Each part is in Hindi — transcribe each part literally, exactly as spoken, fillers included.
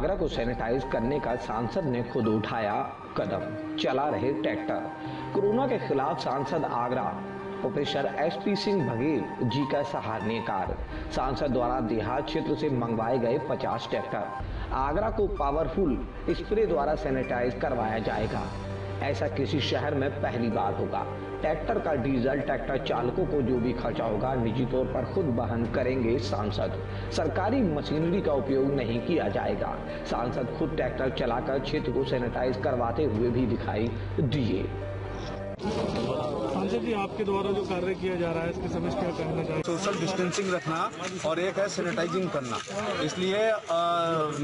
आगरा को सैनिटाइज करने का सांसद ने खुद उठाया कदम, चला रहे ट्रैक्टर। कोरोना के खिलाफ सांसद Agra professor S P Singh Baghel ji का सराहनीय कार्य। सांसद द्वारा देहात क्षेत्र से मंगवाए गए पचास ट्रैक्टर। आगरा को पावरफुल स्प्रे द्वारा सैनिटाइज करवाया जाएगा, ऐसा किसी शहर में पहली बार होगा। ट्रैक्टर का डीजल ट्रैक्टर चालकों को जो भी खर्चा होगा निजी तौर पर खुद वहन करेंगे सांसद। सरकारी मशीनरी का उपयोग नहीं किया जाएगा। सांसद खुद ट्रैक्टर चलाकर क्षेत्र को सैनिटाइज करवाते हुए भी दिखाई दिए। सांसद जी, आपके द्वारा जो कार्य किया जा रहा है इसके समझ क्या कहना चाहिए? सोशल डिस्टेंसिंग रखना और एक है सैनिटाइजिंग करना। इसलिए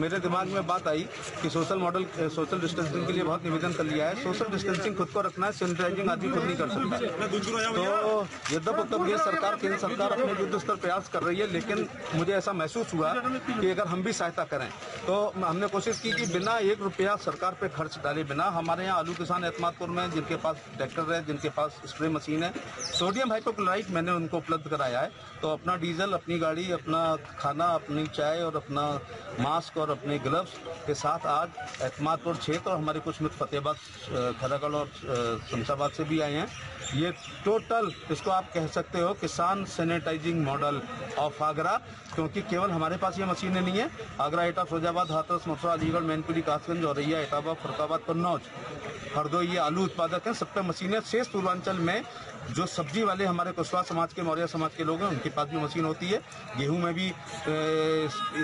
मेरे दिमाग में बात आई कि सोशल मॉडल सोशल डिस्टेंसिंग के लिए बहुत निवेदन कर लिया है। सोशल डिस्टेंसिंग खुद को रखना है, सैनिटाइजिंग आदमी खुद नहीं कर सकता। तो यद्यप ये सरकार केंद्र सरकार अपने युद्ध स्तर प्रयास कर रही है, लेकिन मुझे ऐसा महसूस हुआ कि अगर हम भी सहायता करें तो हमने कोशिश की कि बिना एक रुपया सरकार पर खर्च डाले बिना हमारे यहाँ आलू किसान एतमादपुर में जिनके पास ट्रैक्टर है, जिनके पास स्प्रे मशीन है, सोडियम हाइपोक्लोराइड मैंने उनको उपलब्ध कराया है। तो अपना डीजल, अपनी गाड़ी, अपना खाना, अपनी चाय और अपना मास्क और अपने ग्लव्स के साथ आज एतमादपुर क्षेत्र और हमारे कुछ मित्र फतेहाबाद, खरागढ़ और शमशाबाद से भी आए हैं। ये टोटल इसको आप कह सकते हो किसान सैनिटाइजिंग मॉडल ऑफ आगरा, क्योंकि केवल हमारे पास ये मशीनें नहीं है। आगरा, एटा, फिरोजाबाद, हाथरस, मथुरा, अलीगढ़, मैनपुरी, कासगंज, औरैया, एटावा, फरुखाबाद, कन्नौज, हरदोई ये आलू उत्पादक हैं। सब पे मशीनें। शेष पूर्वांचल में जो सब्जी वाले हमारे कुशवाहा समाज के, मौर्य समाज के लोग हैं, उनके पास भी मशीन होती है। गेहूं में भी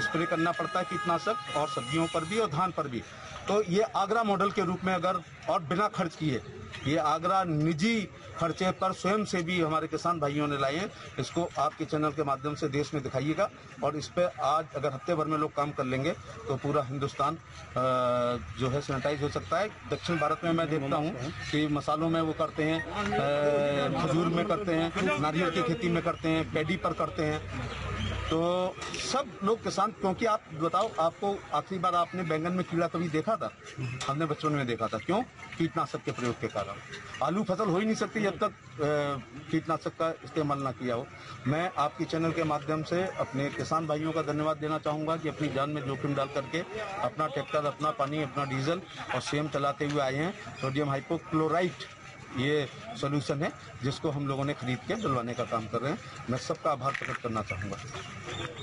स्प्रे करना पड़ता है कीटनाशक, और सब्जियों पर भी और धान पर भी। तो ये आगरा मॉडल के रूप में अगर और बिना खर्च किए ये आगरा निजी खर्चे पर स्वयं से भी हमारे किसान भाइयों ने लाए हैं। इसको आपके चैनल के माध्यम से देश में दिखाइएगा, और इस पर आज अगर हफ्ते भर में लोग काम कर लेंगे तो पूरा हिंदुस्तान जो है सैनिटाइज हो सकता है। दक्षिण भारत में मैं देखता हूँ कि मसालों में वो करते हैं, खजूर में करते हैं, नारियल की खेती में करते हैं, पैडी पर करते हैं। तो सब लोग किसान, क्योंकि आप बताओ, आपको आखिरी बार आपने बैंगन में कीड़ा कभी देखा था? हमने बचपन में देखा था। क्यों? कीटनाशक के प्रयोग के कारण। आलू फसल हो ही नहीं सकती जब तक कीटनाशक का इस्तेमाल ना किया हो। मैं आपके चैनल के माध्यम से अपने किसान भाइयों का धन्यवाद देना चाहूँगा कि अपनी जान में जोखिम डाल करके अपना ट्रैक्टर, अपना पानी, अपना डीजल और सेम चलाते हुए आए हैं। सोडियम हाइपोक्लोराइड ये सोल्यूशन है जिसको हम लोगों ने खरीद के डलवाने का काम कर रहे हैं। मैं सबका आभार प्रकट करना चाहूँगा।